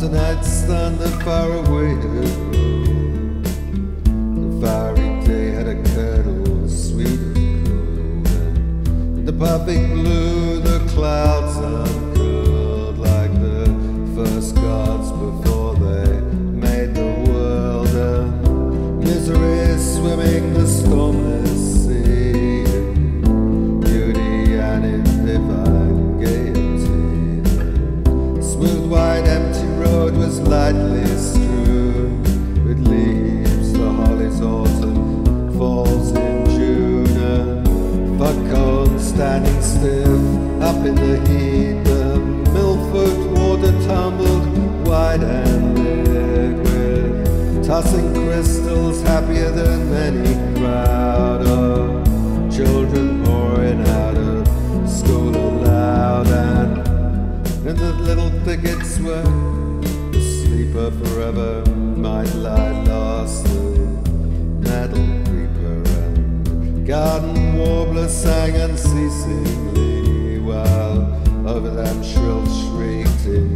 after night standing far away in her room. The fiery day had a curdle, sweet and cool, and in the perfect blue the clouds uncurled like the first gods before they made the world. And misery swimming the stormless sea, and beauty and in divine gaiety. Smooth white empty road was lightly strewn with leaves, the holly's autumn falls in June, and Buckhorn standing stiff up in the heat, the Milford water tumbled wide and liquid, tossing crystals happier than any crowd of children pouring out of school aloud. And in the little thickets were the sleeper forever might lie lost, the nettle creeper and garden warbler sang unceasingly, while over them shrill shrieked in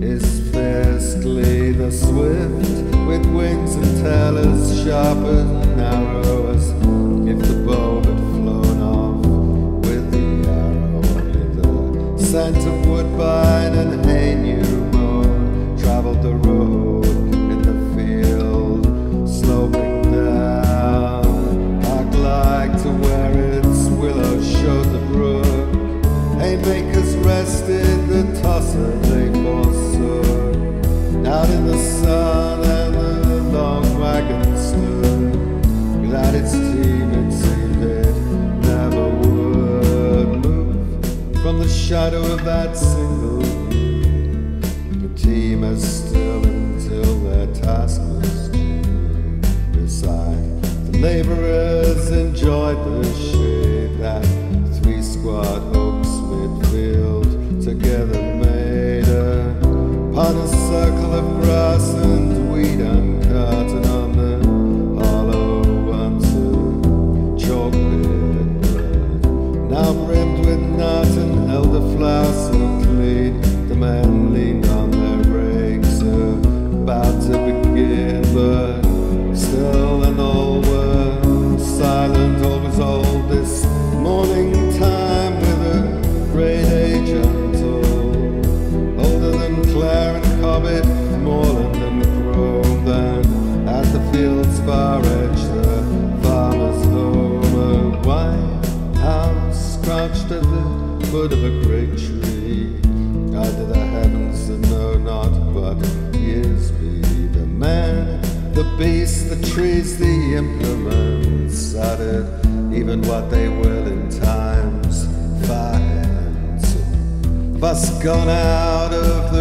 his fierce glee the swift, with wings and tail as sharp and narrow as if the bow had flown off with the arrow. Only the scent of woodbine and hay-new-mown traveled the road in the field, sloping down, park like to where its willow showed the brook. Haymakers rested, the tosser they forsook, out in the sun and the long wagon stood, without its team it seemed it never would move from the shadow of that single view. The team is still until their task was due, beside the laborers enjoyed the shade that three squad oaks midfield together made, upon a circle of grass and weed uncut, and on the hollow ones a chocolate bird, now brimmed with nut and elderflower so clean. The men leaned on their rakes, about to begin, but still and all were silent, always old this morning time, with a great age untold, older than Clare and Cobbett, moorland and Crome, than at the field's far edge the farmer's home. A white house crouched at the foot of a great tree, under the heavens and know not what years be. The man, the beast, the trees, the implements uttered even what they will in time's fire. Of us gone out of the